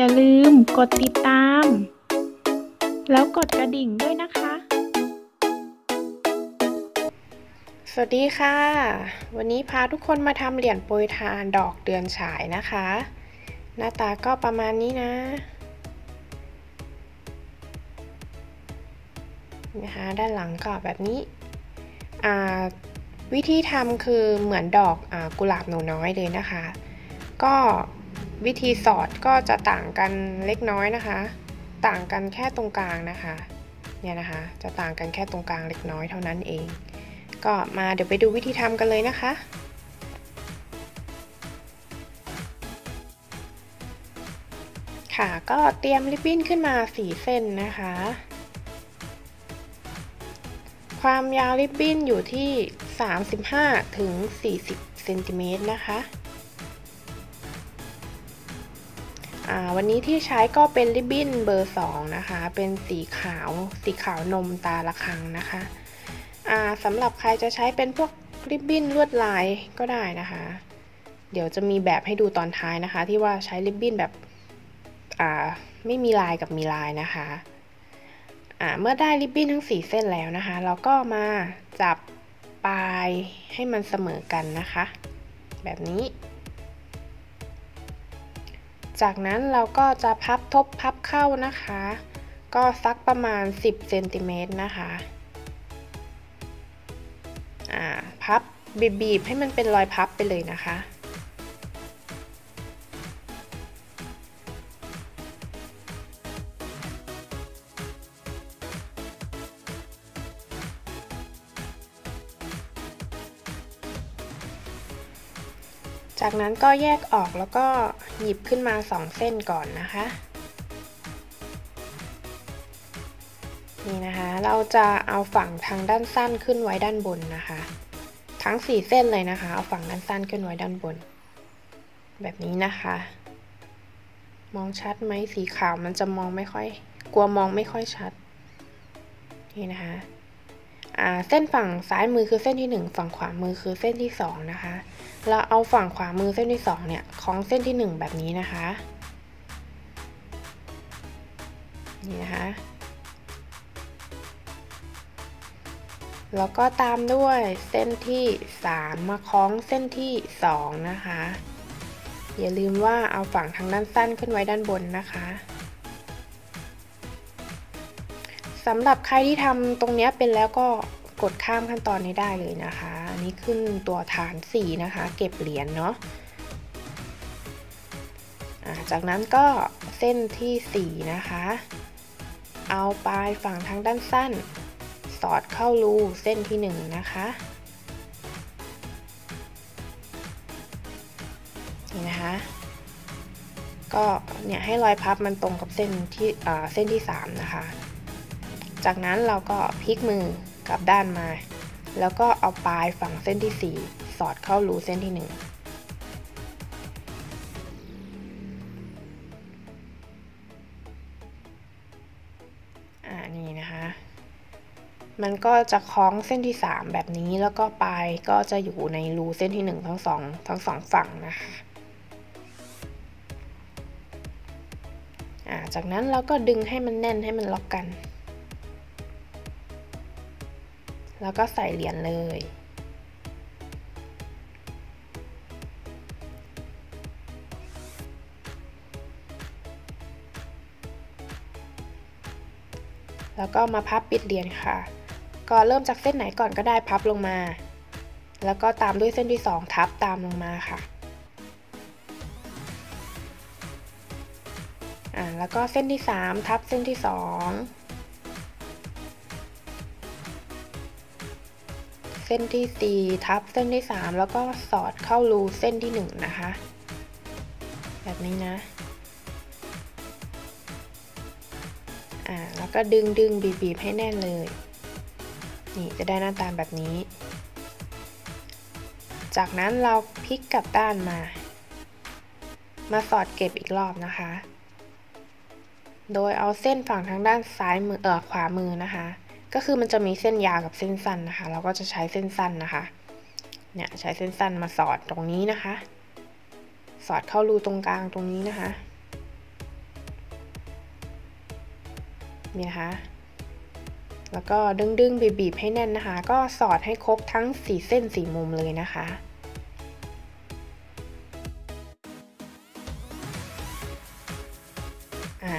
อย่าลืมกดติดตามแล้วกดกระดิ่งด้วยนะคะสวัสดีค่ะวันนี้พาทุกคนมาทำเหรียญโปรยทานดอกเดือนฉายนะคะหน้าตาก็ประมาณนี้นะนะคะด้านหลังก็แบบนี้วิธีทำคือเหมือนดอกกุหลาบหนูน้อยเลยนะคะก็วิธีสอดก็จะต่างกันเล็กน้อยนะคะต่างกันแค่ตรงกลางนะคะเนี่ยนะคะจะต่างกันแค่ตรงกลางเล็กน้อยเท่านั้นเองก็มาเดี๋ยวไปดูวิธีทำกันเลยนะคะค่ะก็เตรียมริบบิ้นขึ้นมา4เส้นนะคะความยาวริบบิ้นอยู่ที่35-40 เซนติเมตรนะคะวันนี้ที่ใช้ก็เป็นริบบิ้นเบอร์2นะคะเป็นสีขาวนมตาละครังนะคะสำหรับใครจะใช้เป็นพวกริบบิ้นลวดลายก็ได้นะคะเดี๋ยวจะมีแบบให้ดูตอนท้ายนะคะที่ว่าใช้ริบบิ้นแบบไม่มีลายกับมีลายนะคะเมื่อได้ริบบิ้นทั้ง4เส้นแล้วนะคะเราก็มาจับปลายให้มันเสมอกันนะคะแบบนี้จากนั้นเราก็จะพับทบพับเข้านะคะก็สักประมาณ10เซนติเมตรนะคะพับบีบให้มันเป็นรอยพับไปเลยนะคะจากนั้นก็แยกออกแล้วก็หยิบขึ้นมา2เส้นก่อนนะคะนี่นะคะเราจะเอาฝั่งทางด้านสั้นขึ้นไว้ด้านบนนะคะทั้ง4เส้นเลยนะคะเอาฝั่งด้านสั้นขึ้นไว้ด้านบนแบบนี้นะคะมองชัดไหมสีขาวมันจะมองไม่ค่อยกลัวมองไม่ค่อยชัดนี่นะคะเส้นฝั่งซ้ายมือคือเส้นที่1ฝั่งขวามือคือเส้นที่2นะคะเราเอาฝั่งขวามือเส้นที่2เนี่ยคล้องเส้นที่1แบบนี้นะคะนี่นะคะแล้วก็ตามด้วยเส้นที่3มาคล้องเส้นที่2นะคะอย่าลืมว่าเอาฝั่งทางด้านสั้นขึ้นไว้ด้านบนนะคะสำหรับใครที่ทำตรงนี้เป็นแล้วก็กดข้ามขั้นตอนนี้ได้เลยนะคะอันนี้ขึ้นตัวฐาน4นะคะเก็บเหรียญเนาะจากนั้นก็เส้นที่4นะคะเอาปลายฝั่งทางด้านสั้นสอดเข้ารูเส้นที่1นะคะนี่นะคะก็เนี่ยให้รอยพับมันตรงกับเส้นที่3นะคะจากนั้นเราก็พลิกมือกลับด้านมาแล้วก็เอาปลายฝั่งเส้นที่4สอดเข้ารูเส้นที่1นี่นะคะมันก็จะคล้องเส้นที่3แบบนี้แล้วก็ปลายก็จะอยู่ในรูเส้นที่1ทั้งสองฝั่งนะคะจากนั้นเราก็ดึงให้มันแน่นให้มันล็อกกันแล้วก็ใส่เหรียญเลยแล้วก็มาพับปิดเหรียญค่ะก็เริ่มจากเส้นไหนก่อนก็ได้พับลงมาแล้วก็ตามด้วยเส้นที่2ทับตามลงมาค่ะแล้วก็เส้นที่3ทับเส้นที่2เส้นที่4ทับเส้นที่3แล้วก็สอดเข้ารูเส้นที่1นะคะแบบนี้นะแล้วก็ดึงบีบให้แน่นเลยนี่จะได้หน้าตาแบบนี้จากนั้นเราพลิกกลับด้านมาสอดเก็บอีกรอบนะคะโดยเอาเส้นฝั่งทางด้านซ้ายมือขวามือนะคะก็คือมันจะมีเส้นยาวกับเส้นสั้นนะคะเราก็จะใช้เส้นสั้นนะคะเนี่ยใช้เส้นสั้นมาสอดตรงนี้นะคะสอดเข้ารูตรงกลางตรงนี้นะคะ เนี่ยค่ะแล้วก็ดึงๆบีบๆให้แน่นนะคะก็สอดให้ครบทั้ง4เส้น4มุมเลยนะคะ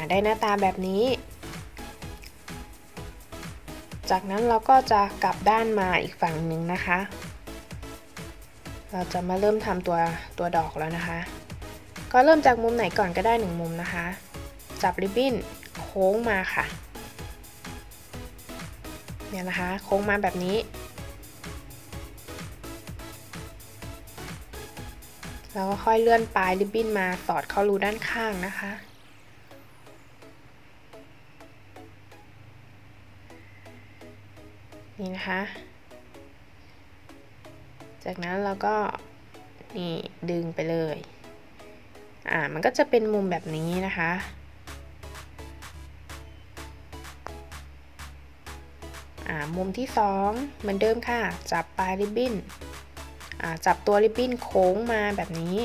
ได้หน้าตาแบบนี้จากนั้นเราก็จะกลับด้านมาอีกฝั่งหนึ่งนะคะเราจะมาเริ่มทำตัวดอกแล้วนะคะก็เริ่มจากมุมไหนก่อนก็ได้1มุมนะคะจับริบบิ้นโค้งมาค่ะเนี่ยนะคะโค้งมาแบบนี้แล้วก็ค่อยเลื่อนปลายริบบิ้นมาสอดเข้ารูด้านข้างนะคะนี่นะคะจากนั้นเราก็นี่ดึงไปเลยมันก็จะเป็นมุมแบบนี้นะคะมุมที่2เหมือนเดิมค่ะจับปลายริบบิ้นจับตัวริบบิ้นโค้งมาแบบนี้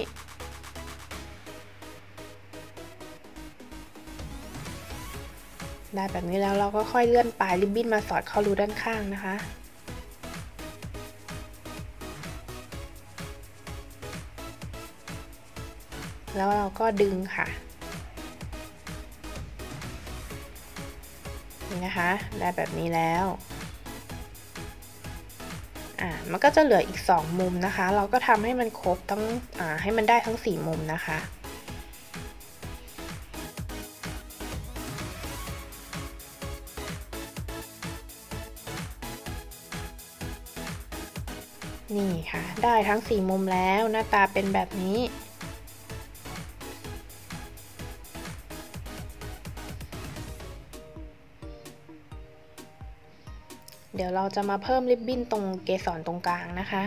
ได้แบบนี้แล้วเราก็ค่อยเลื่อนปลายริบบิ้นมาสอดเข้ารูด้านข้างนะคะแล้วเราก็ดึงค่ะนี่นะคะได้แบบนี้แล้วมันก็จะเหลืออีก2มุมนะคะเราก็ทำให้มันครบทั้งให้มันได้ทั้ง4มุมนะคะนี่ค่ะได้ทั้ง4มุมแล้วหน้าตาเป็นแบบนี้เดี๋ยวเราจะมาเพิ่มริบบิ้นตรงเกสรตรงกลางนะคะ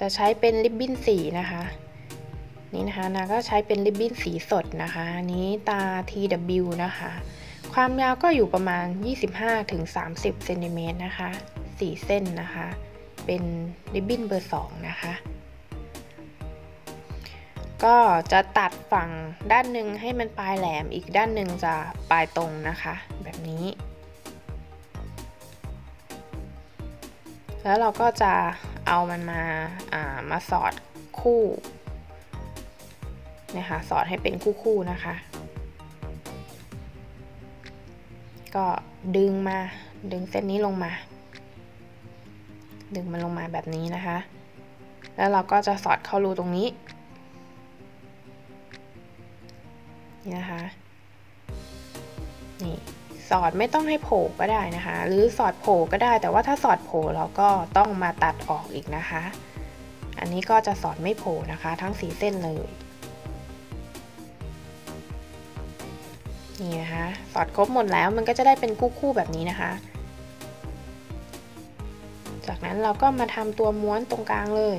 จะใช้เป็นริบบิ้นสีนะคะนี่นะคะนาก็ใช้เป็นริบบิ้นสีสดนะคะนี้ตา TW นะคะความยาวก็อยู่ประมาณ 25-30 เซนติเมตรนะคะ4เส้นนะคะเป็นริบบิ้นเบอร์2นะคะก็จะตัดฝั่งด้านหนึ่งให้มันปลายแหลมอีกด้านหนึ่งจะปลายตรงนะคะแบบนี้แล้วเราก็จะเอามันมาสอดคู่นะคะสอดให้เป็นคู่ๆนะคะก็ดึงมาดึงเส้นนี้ลงมาดึงมันลงมาแบบนี้นะคะแล้วเราก็จะสอดเข้ารูตรงนี้นี่นะคะนี่สอดไม่ต้องให้โผล่ก็ได้นะคะหรือสอดโผล่ก็ได้แต่ว่าถ้าสอดโผล่เราก็ต้องมาตัดออกอีกนะคะอันนี้ก็จะสอดไม่โผล่นะคะทั้ง4เส้นเลยนี่นะคะสอดครบหมดแล้วมันก็จะได้เป็นคู่ๆแบบนี้นะคะจากนั้นเราก็มาทำตัวม้วนตรงกลางเลย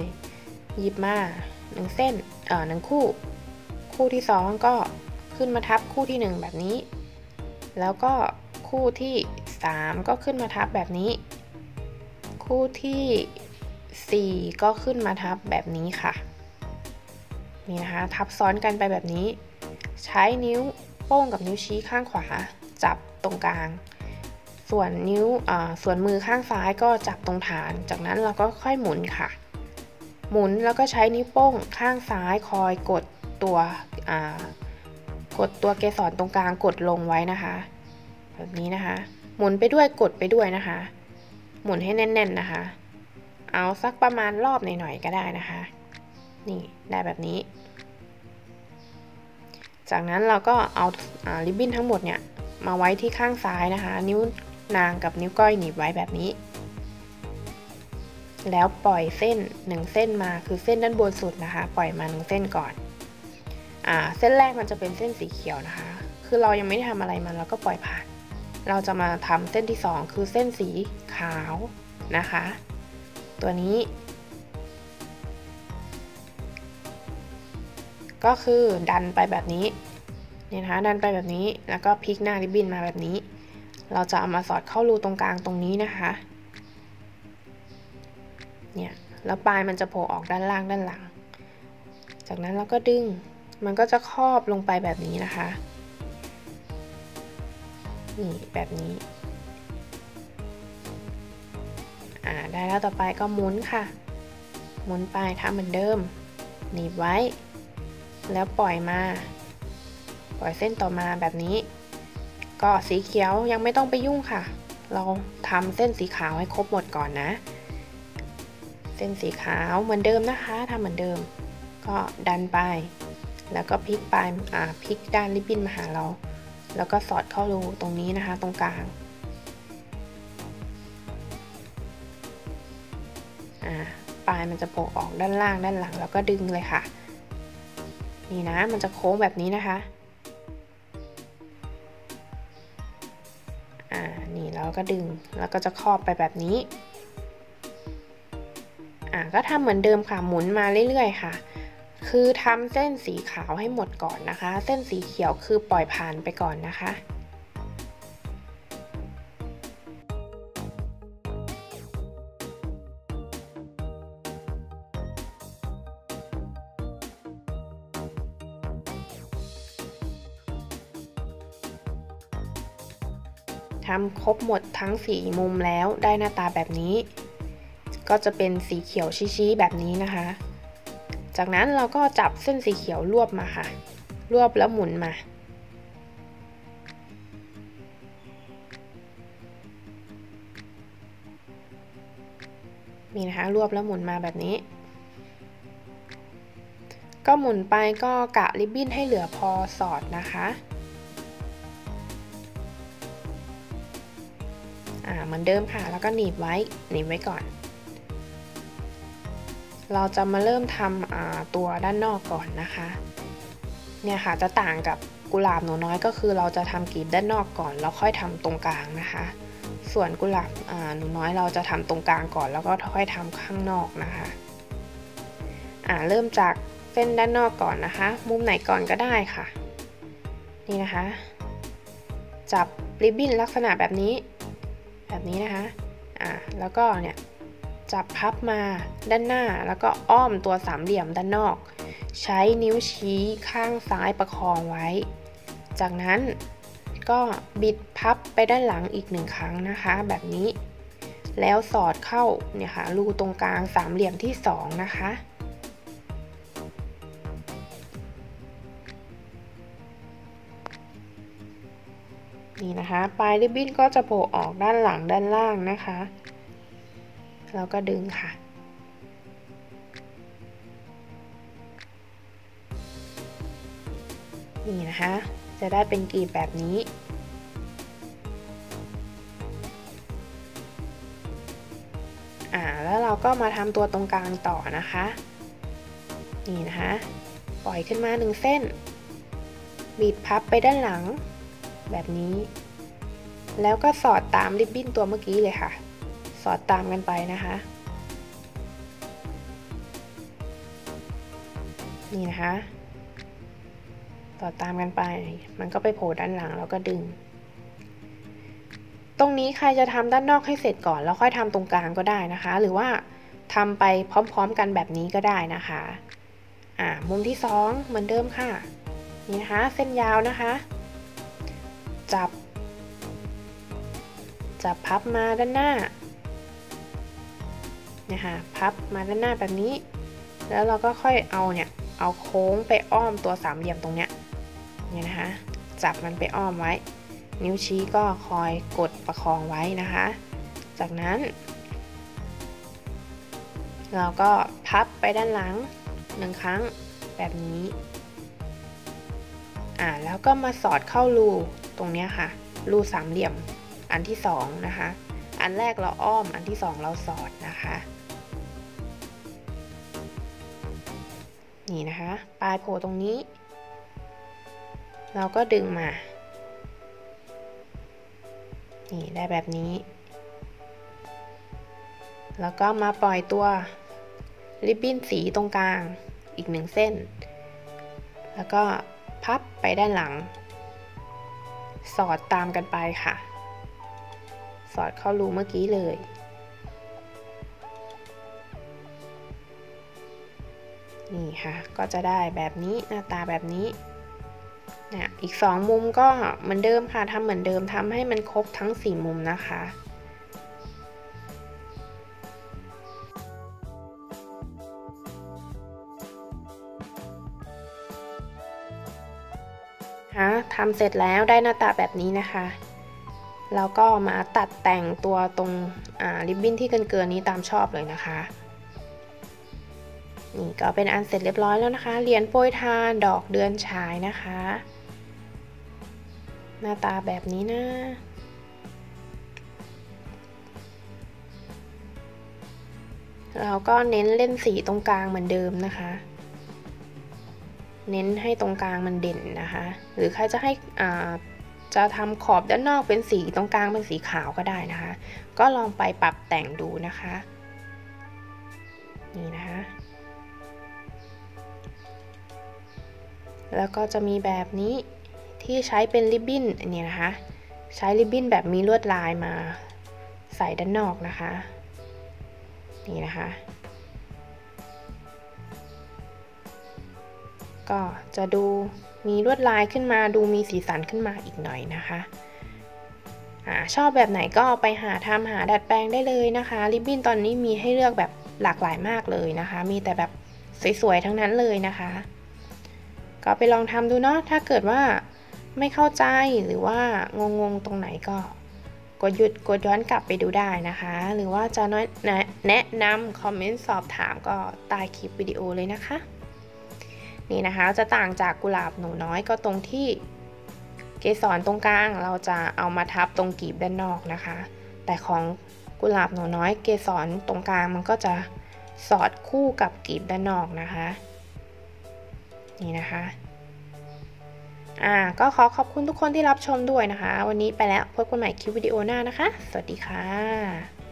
หยิบมา1เส้น1คู่คู่ที่2ก็ขึ้นมาทับคู่ที่1แบบนี้แล้วก็คู่ที่3ก็ขึ้นมาทับแบบนี้คู่ที่4ก็ขึ้นมาทับแบบนี้ค่ะนี่นะคะทับซ้อนกันไปแบบนี้ใช้นิ้วโป้งกับนิ้วชี้ข้างขวาจับตรงกลางส่วนนิ้วส่วนมือข้างซ้ายก็จับตรงฐานจากนั้นเราก็ค่อยหมุนค่ะหมุนแล้วก็ใช้นิ้วโป้งข้างซ้ายคอยกดตัวเกสรตรงกลางกดลงไว้นะคะแบบนี้นะคะหมุนไปด้วยกดไปด้วยนะคะหมุนให้แน่นๆนะคะเอาสักประมาณรอบหน่อยๆก็ได้นะคะนี่ได้แบบนี้จากนั้นเราก็เอาริบบิ้นทั้งหมดเนี่ยมาไว้ที่ข้างซ้ายนะคะนิ้วนางกับนิ้วก้อยหนีบไว้แบบนี้แล้วปล่อยเส้น1เส้นมาคือเส้นด้านบนสุดนะคะปล่อยมา1เส้นก่อนเส้นแรกมันจะเป็นเส้นสีเขียวนะคะคือเรายังไม่ได้ทำอะไรมันเราก็ปล่อยผ่านเราจะมาทำเส้นที่2คือเส้นสีขาวนะคะตัวนี้ก็คือดันไปแบบนี้เนี่ยนะคะดันไปแบบนี้แล้วก็พลิกหน้าริบบิ้นมาแบบนี้เราจะเอามาสอดเข้ารูตรงกลางตรงนี้นะคะเนี่ยแล้วปลายมันจะโผล่ออกด้านล่างด้านหลังจากนั้นเราก็ดึงมันก็จะครอบลงไปแบบนี้นะคะ นี่แบบนี้ได้แล้วต่อไปก็หมุนค่ะหมุนไปทำเหมือนเดิมหนีบไว้แล้วปล่อยมาปล่อยเส้นต่อมาแบบนี้ก็สีเขียวยังไม่ต้องไปยุ่งค่ะเราทำเส้นสีขาวให้ครบหมดก่อนนะเส้นสีขาวเหมือนเดิมนะคะทำเหมือนเดิมก็ดันไปแล้วก็พลิกไปพลิกด้านริบบิ้นมาหาเราแล้วก็สอดเข้ารูตรงนี้นะคะตรงกลางปลายมันจะโผล่ออกด้านล่างด้านหลังแล้วก็ดึงเลยค่ะนี่นะมันจะโค้งแบบนี้นะคะนี่เราก็ดึงแล้วก็จะครอบไปแบบนี้ก็ทำเหมือนเดิมค่ะหมุนมาเรื่อยๆค่ะคือทำเส้นสีขาวให้หมดก่อนนะคะเส้นสีเขียวคือปล่อยผ่านไปก่อนนะคะทำครบหมดทั้ง4มุมแล้วได้หน้าตาแบบนี้ก็จะเป็นสีเขียวชี้ๆแบบนี้นะคะจากนั้นเราก็จับเส้นสีเขียวรวบมาค่ะรวบแล้วหมุนมานี่นะคะรวบแล้วหมุนมาแบบนี้ก็หมุนไปก็กะริบบิ้นให้เหลือพอสอดนะคะเหมือนเดิมค่ะแล้วก็หนีบไว้ก่อนเราจะมาเริ่มทำตัวด้านนอกก่อนนะคะเนี่ยค่ะจะต่างกับกุหลาบหนูน้อยก็คือเราจะทำกลีบด้านนอกก่อนแล้วค่อยทำตรงกลางนะคะส่วนกุหลาบหนูน้อยเราจะทำตรงกลางก่อนแล้วก็ค่อยทำข้างนอกนะคะเริ่มจากเส้นด้านนอกก่อนนะคะมุมไหนก่อนก็ได้ค่ะนี่นะคะจับริบบิ้นลักษณะแบบนี้นะคะแล้วก็เนี่ยจับพับมาด้านหน้าแล้วก็อ้อมตัวสามเหลี่ยมด้านนอกใช้นิ้วชี้ข้างซ้ายประคองไว้จากนั้นก็บิดพับไปด้านหลังอีกหนึ่งครั้งนะคะแบบนี้แล้วสอดเข้าเนี่ยค่ะรูตรงกลางสามเหลี่ยมที่2นะคะนี่นะคะปลายริบบิ้นก็จะโผล่ออกด้านหลังด้านล่างนะคะแล้วก็ดึงค่ะนี่นะคะจะได้เป็นกลีบแบบนี้แล้วเราก็มาทำตัวตรงกลางต่อนะคะนี่นะคะปล่อยขึ้นมา1เส้นบีบพับไปด้านหลังแบบนี้แล้วก็สอดตามริบบิ้นตัวเมื่อกี้เลยค่ะสอดตามกันไปนะคะนี่นะคะสอดตามกันไปมันก็ไปโผล่ด้านหลังแล้วก็ดึงตรงนี้ใครจะทำด้านนอกให้เสร็จก่อนแล้วค่อยทำตรงกลางก็ได้นะคะหรือว่าทำไปพร้อมๆกันแบบนี้ก็ได้นะคะมุมที่2เหมือนเดิมค่ะนี่นะคะเส้นยาวนะคะจับพับมาด้านหน้านะคะพับมาด้านหน้าแบบนี้แล้วเราก็ค่อยเอาเนี่ยเอาโค้งไปอ้อมตัวสามเหลี่ยมตรงเนี้ยเนี่ยนะคะจับมันไปอ้อมไว้นิ้วชี้ก็คอยกดประคองไว้นะคะจากนั้นเราก็พับไปด้านหลัง1ครั้งแบบนี้แล้วก็มาสอดเข้ารูตรงเนี้ยค่ะรูสามเหลี่ยมอันที่2นะคะอันแรกเราอ้อมอันที่2เราสอดนะคะนี่นะคะปลายโผล่ตรงนี้เราก็ดึงมานี่ได้แบบนี้แล้วก็มาปล่อยตัวริบบิ้นสีตรงกลางอีก1เส้นแล้วก็พับไปด้านหลังสอดตามกันไปค่ะสอดเข้ารูเมื่อกี้เลยนี่ค่ะก็จะได้แบบนี้หน้าตาแบบนี้ นะอีก2มุมก็เหมือนเดิมค่ะทำเหมือนเดิมทำให้มันครบทั้ง4มุมนะคะทำเสร็จแล้วได้หน้าตาแบบนี้นะคะแล้วก็มาตัดแต่งตัวตรงริบบิ้นที่เกินนี้ตามชอบเลยนะคะนี่ก็เป็นอันเสร็จเรียบร้อยแล้วนะคะเหรียญโปรยทานดอกเดือนฉายนะคะหน้าตาแบบนี้นะเราก็เน้นเล่นสีตรงกลางเหมือนเดิมนะคะเน้นให้ตรงกลางมันเด่นนะคะหรือใครจะให้จะทำขอบด้านนอกเป็นสีตรงกลางเป็นสีขาวก็ได้นะคะก็ลองไปปรับแต่งดูนะคะนี่นะคะแล้วก็จะมีแบบนี้ที่ใช้เป็นริบบิ้นเนี่ยนะคะใช้ริบบิ้นแบบมีลวดลายมาใส่ด้านนอกนะคะนี่นะคะก็จะดูมีลวดลายขึ้นมาดูมีสีสันขึ้นมาอีกหน่อยนะคะชอบแบบไหนก็ไปหาทำหาดัดแปลงได้เลยนะคะริบบิ้นตอนนี้มีให้เลือกแบบหลากหลายมากเลยนะคะมีแต่แบบสวยๆทั้งนั้นเลยนะคะก็ไปลองทำดูเนาะถ้าเกิดว่าไม่เข้าใจหรือว่างงๆตรงไหนก็กดหยุดกดย้อนกลับไปดูได้นะคะหรือว่าจะแนะนำคอมเมนต์สอบถามก็ใต้คลิปวิดีโอเลยนะคะนี่นะคะจะต่างจากกุหลาบหนูน้อยก็ตรงที่เกสรตรงกลางเราจะเอามาทับตรงกลีบด้านนอกนะคะแต่ของกุหลาบหนูน้อยเกสรตรงกลางมันก็จะสอดคู่กับกลีบด้านนอกนะคะนี่นะคะก็ขอขอบคุณทุกคนที่รับชมด้วยนะคะวันนี้ไปแล้วพบกันใหม่คลิปวิดีโอหน้านะคะสวัสดีค่ะ